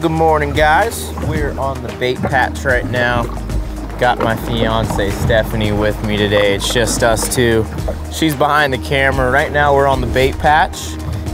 good morning, guys. We're on the bait patch right now. Got my fiance Stephanie with me today. It's just us two. She's behind the camera. Right now we're on the bait patch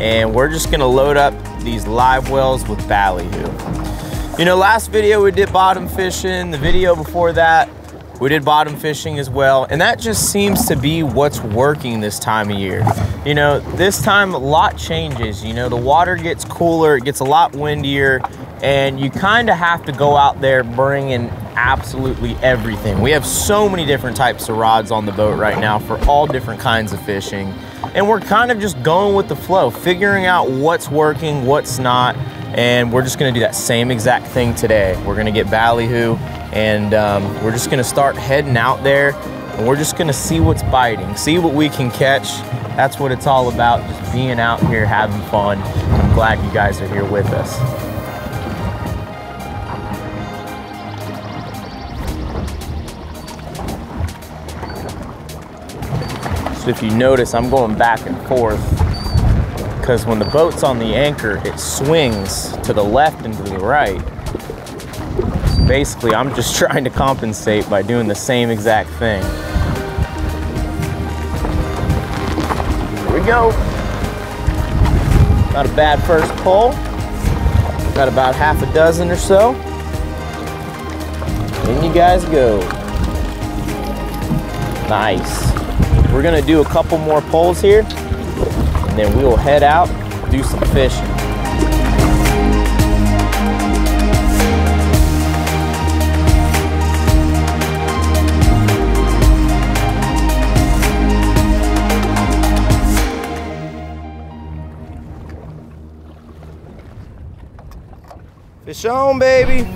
and we're just gonna load up these live wells with ballyhoo. You know, last video we did bottom fishing. The video before that, we did bottom fishing as well, and that just seems to be what's working this time of year. You know, this time a lot changes. You know, the water gets cooler, it gets a lot windier, and you kind of have to go out there bringing absolutely everything. We have so many different types of rods on the boat right now for all different kinds of fishing, and we're kind of just going with the flow, figuring out what's working, what's not, and we're just gonna do that same exact thing today. We're gonna get ballyhoo, and we're just gonna start heading out there and we're just gonna see what's biting, see what we can catch. That's what it's all about, just being out here having fun. I'm glad you guys are here with us. So if you notice, I'm going back and forth because when the boat's on the anchor, it swings to the left and to the right. Basically, I'm just trying to compensate by doing the same exact thing. Here we go. Not a bad first pull. Got about half a dozen or so. In you guys go. Nice. We're gonna do a couple more pulls here, and then we will head out, do some fishing. Fish on, baby.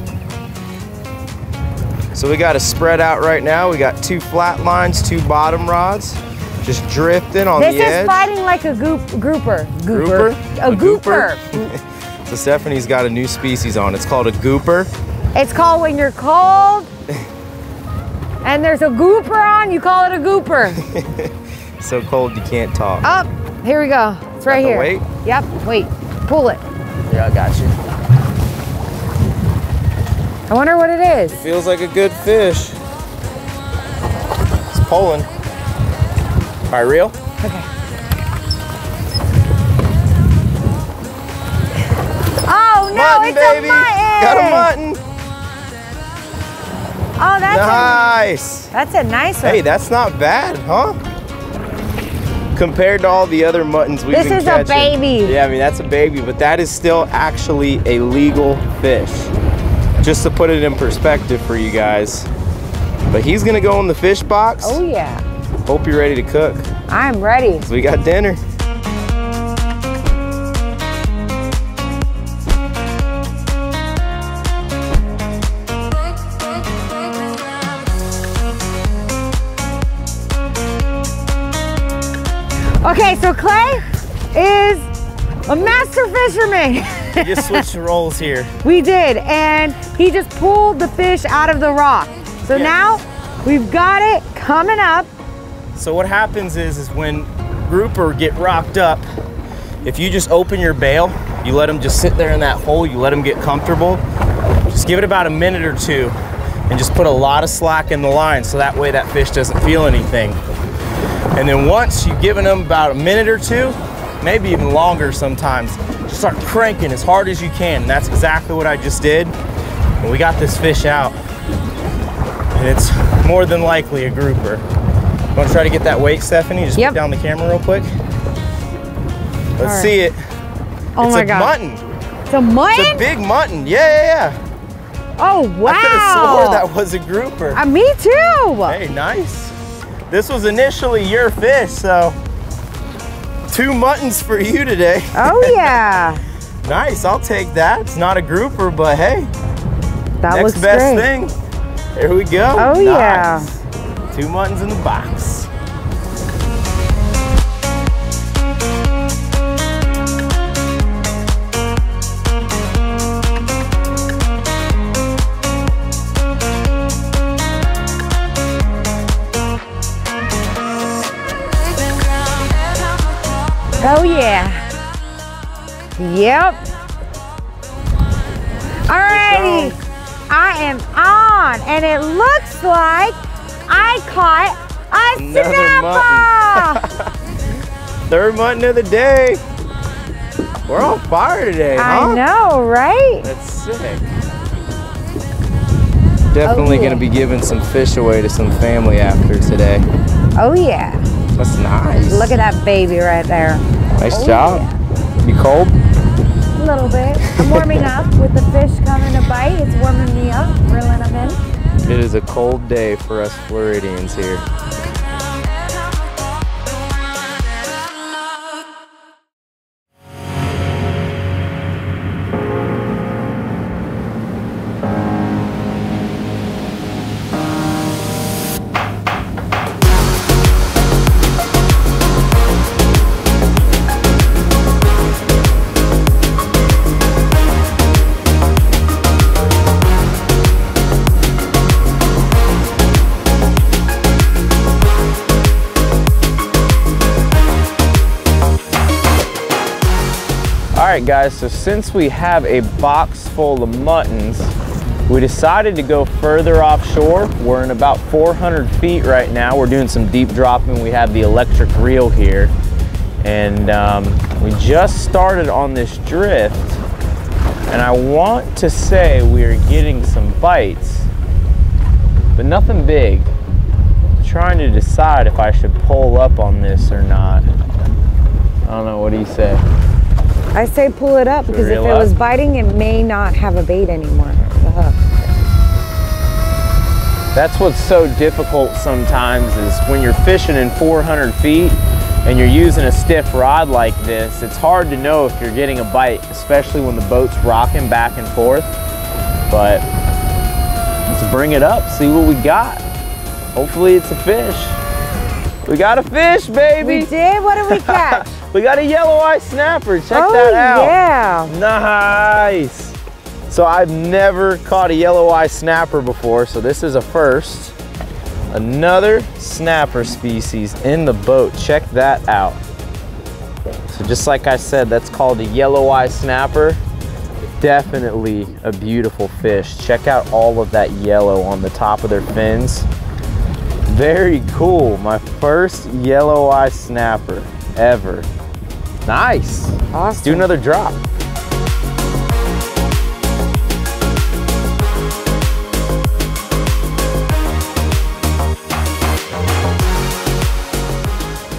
So we got a spread out right now. We got two flat lines, two bottom rods, just drifting on the edge. This is fighting like a grouper. Grouper? A grouper. So Stephanie's got a new species on. It's called a grouper. It's called when you're cold and there's a grouper on, you call it a grouper. So cold you can't talk. Up, here we go. It's right here. Wait. Yep, wait, pull it. Yeah, I got you. I wonder what it is. It feels like a good fish. It's pulling. All right, reel? Okay. Oh, no, mutton, it's baby. A mutton. Got a mutton. Oh, that's nice. That's a nice one. Hey, that's not bad, huh? Compared to all the other muttons we've been catching. This is a baby. Yeah, I mean, that's a baby, but that is still actually a legal fish. Just to put it in perspective for you guys. But he's gonna go in the fish box. Oh yeah. Hope you're ready to cook. I'm ready. So we got dinner. Okay, so Clay is a master fisherman. We just switched the roles here. We did, and he just pulled the fish out of the rock. So yeah. Now we've got it coming up. So what happens is when grouper get rocked up, if you just open your bail, you let them just sit there in that hole, you let them get comfortable, just give it about a minute or two, and just put a lot of slack in the line so that way that fish doesn't feel anything. And then once you've given them about a minute or two, maybe even longer sometimes, just start cranking as hard as you can. And that's exactly what I just did. And we got this fish out. And it's more than likely a grouper. You wanna try to get that weight, Stephanie? Just put down the camera real quick. Let's see it. Oh my God. It's a mutton. It's a mutton? It's a big mutton, yeah. Oh, wow. I could have swore that was a grouper. Me too. Hey, nice. This was initially your fish, so. Two muttons for you today. Oh yeah. Nice, I'll take that. It's not a grouper, but hey. That looks great. Next best thing. There we go. Oh yeah. Two muttons in the box. Oh yeah. Yep. Alrighty, I am on, and it looks like I caught a snapper. Third mutton of the day. We're on fire today, huh? I know, right? That's sick. Definitely gonna be giving some fish away to some family after today. Oh yeah. That's nice. Look at that baby right there. Nice job. Yeah. You cold? A little bit. I'm warming up with the fish coming to bite. It's warming me up, reeling them in. It is a cold day for us Floridians here. Alright guys, so since we have a box full of muttons, we decided to go further offshore. We're in about 400 feet right now. We're doing some deep dropping. We have the electric reel here. And we just started on this drift. And I want to say we are getting some bites, but nothing big. I'm trying to decide if I should pull up on this or not. I don't know, what do you say? I say pull it up, because if it was biting, it may not have a bait anymore. That's what's so difficult sometimes, is when you're fishing in 400 feet and you're using a stiff rod like this, it's hard to know if you're getting a bite, especially when the boat's rocking back and forth. But let's bring it up, see what we got. Hopefully it's a fish. We got a fish, baby! We did? What did we catch? We got a yellow-eye snapper. Check that out. Yeah. Nice. So I've never caught a yellow-eye snapper before, so this is a first. Another snapper species in the boat. Check that out. So just like I said, that's called a yellow-eye snapper. Definitely a beautiful fish. Check out all of that yellow on the top of their fins. Very cool. My first yellow-eye snapper ever. Nice. Awesome. Let's do another drop.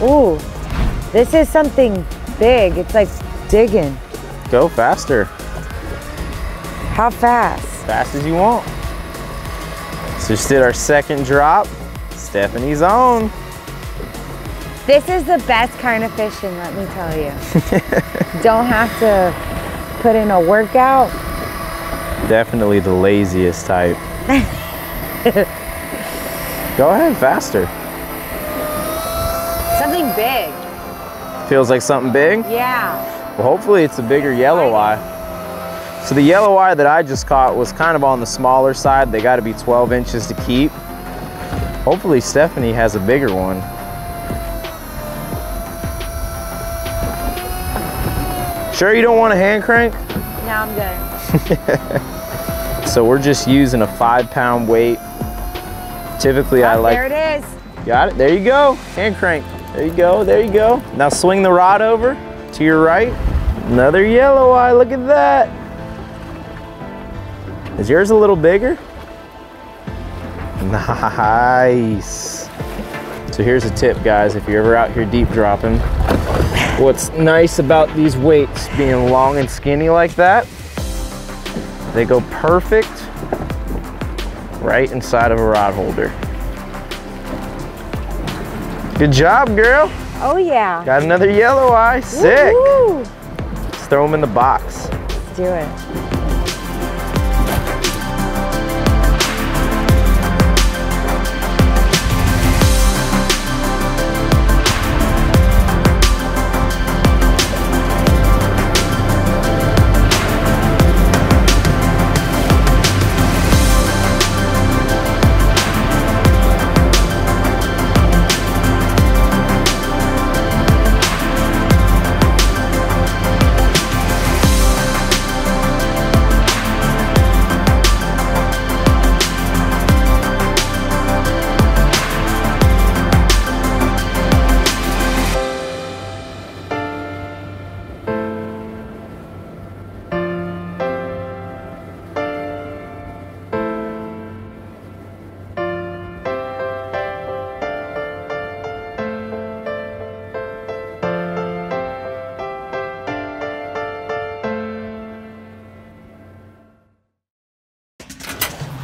Ooh, this is something big. It's like digging. Go faster. How fast? Fast as you want. So just did our second drop. Stephanie's on. This is the best kind of fishing, let me tell you. Don't have to put in a workout. Definitely the laziest type. Go ahead, faster. Something big. Feels like something big? Yeah. Well, hopefully it's a bigger yellow eye. So the yellow eye that I just caught was kind of on the smaller side. They got to be 12 inches to keep. Hopefully Stephanie has a bigger one. Sure you don't want a hand crank? No, I'm good. So we're just using a 5-pound weight. Typically I like... There it is. Got it, there you go. Hand crank. There you go, there you go. Now swing the rod over to your right. Another yellow eye, look at that. Is yours a little bigger? Nice. So here's a tip, guys, if you're ever out here deep dropping. What's nice about these weights being long and skinny like that, they go perfect right inside of a rod holder. Good job, girl. Oh, yeah. Got another yellow eye. Sick. Woo-hoo. Let's throw them in the box. Let's do it.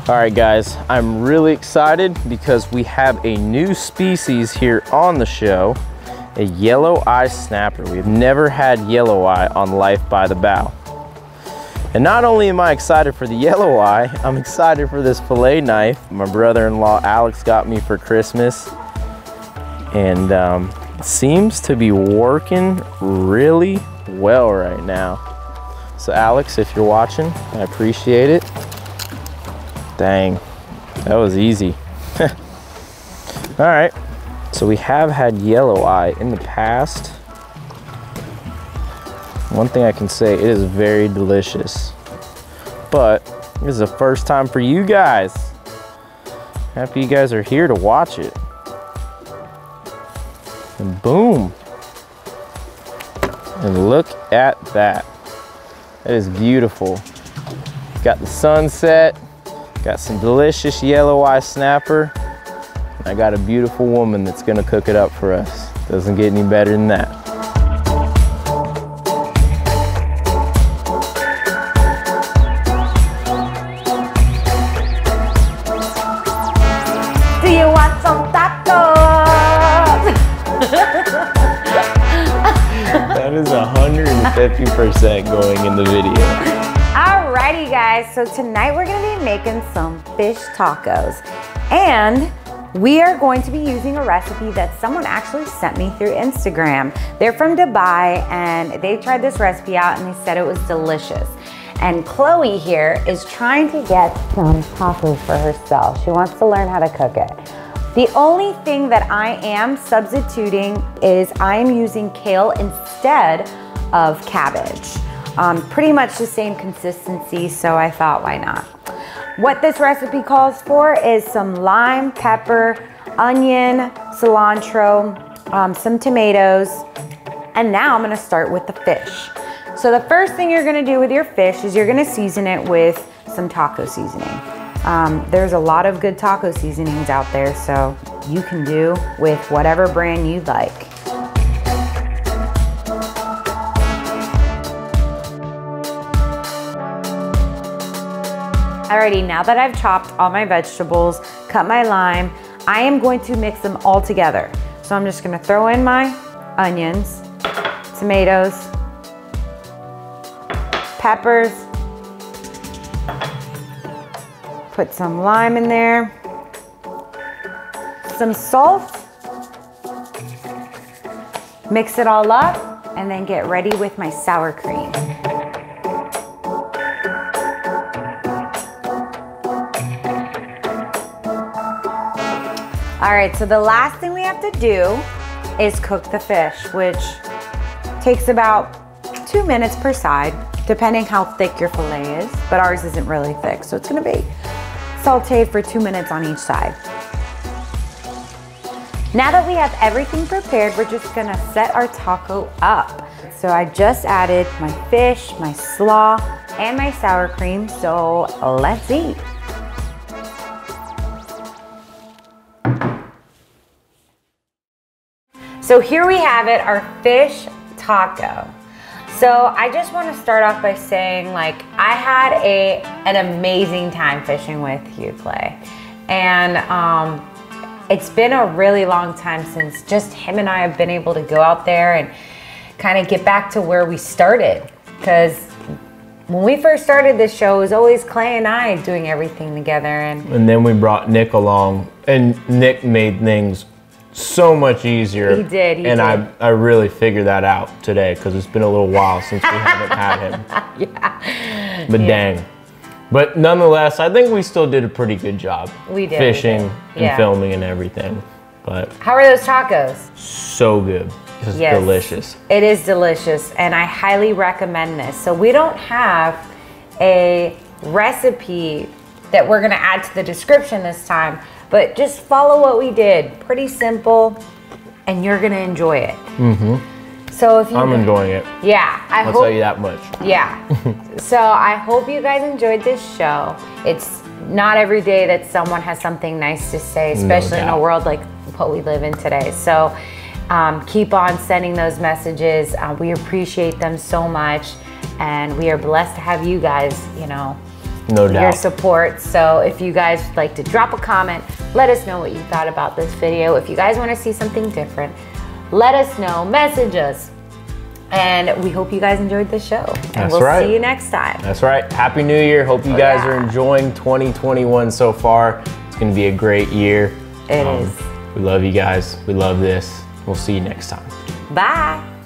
All right guys, I'm really excited because we have a new species here on the show, a yellow-eye snapper. We've never had yellow-eye on Life by the Bow. And not only am I excited for the yellow-eye, I'm excited for this fillet knife my brother-in-law Alex got me for Christmas. And it seems to be working really well right now. So Alex, if you're watching, I appreciate it. Dang, that was easy. All right, so we have had yellow eye in the past. One thing I can say, it is very delicious, but this is the first time for you guys. Happy you guys are here to watch it. And boom. And look at that. That is beautiful. Got the sunset. Got some delicious yellow-eye snapper. I got a beautiful woman that's gonna cook it up for us. Doesn't get any better than that. Do you want some tacos? That is 150% going in the video. Alrighty guys, so tonight we're gonna be making some fish tacos. And we are going to be using a recipe that someone actually sent me through Instagram. They're from Dubai and they tried this recipe out and they said it was delicious. And Chloe here is trying to get some tacos for herself. She wants to learn how to cook it. The only thing that I am substituting is I am using kale instead of cabbage. Pretty much the same consistency, so I thought, why not? What this recipe calls for is some lime, pepper, onion, cilantro, some tomatoes, and now I'm gonna start with the fish. So the first thing you're gonna do with your fish is you're gonna season it with some taco seasoning. There's a lot of good taco seasonings out there, so you can do with whatever brand you'd like. Alrighty, now that I've chopped all my vegetables, cut my lime, I am going to mix them all together. So I'm just gonna throw in my onions, tomatoes, peppers, put some lime in there, some salt, mix it all up, and then get ready with my sour cream. All right, so the last thing we have to do is cook the fish, which takes about 2 minutes per side, depending how thick your fillet is, but ours isn't really thick, so it's gonna be sauteed for 2 minutes on each side. Now that we have everything prepared, we're just gonna set our taco up. So I just added my fish, my slaw, and my sour cream, so let's eat. So here we have it, our fish taco. So I just want to start off by saying, like, I had an amazing time fishing with Hugh Clay. And it's been a really long time since just him and I have been able to go out there and kind of get back to where we started. Because when we first started this show, it was always Clay and I doing everything together. And then we brought Nick along, and Nick made things so much easier. He did. I really figured that out today because it's been a little while since we haven't had him. Yeah. But dang. But nonetheless, I think we still did a pretty good job. We did. Fishing and filming and everything. But how are those tacos? So good. It's delicious. It is delicious, and I highly recommend this. So we don't have a recipe that we're gonna add to the description this time. But just follow what we did. Pretty simple, and you're gonna enjoy it. Mm-hmm. So if you enjoying it. Yeah, I'll tell you that much. Yeah. So I hope you guys enjoyed this show. It's not every day that someone has something nice to say, especially in a world like what we live in today. So keep on sending those messages. We appreciate them so much, and we are blessed to have you guys. You know, No doubt. Your support. So if you guys would like to drop a comment, let us know what you thought about this video. If you guys want to see something different, let us know, message us. And we hope you guys enjoyed the show. And we'll see you next time. That's right. Happy New Year. Hope you guys are enjoying 2021 so far. It's going to be a great year. It is. We love you guys. We love this. We'll see you next time. Bye.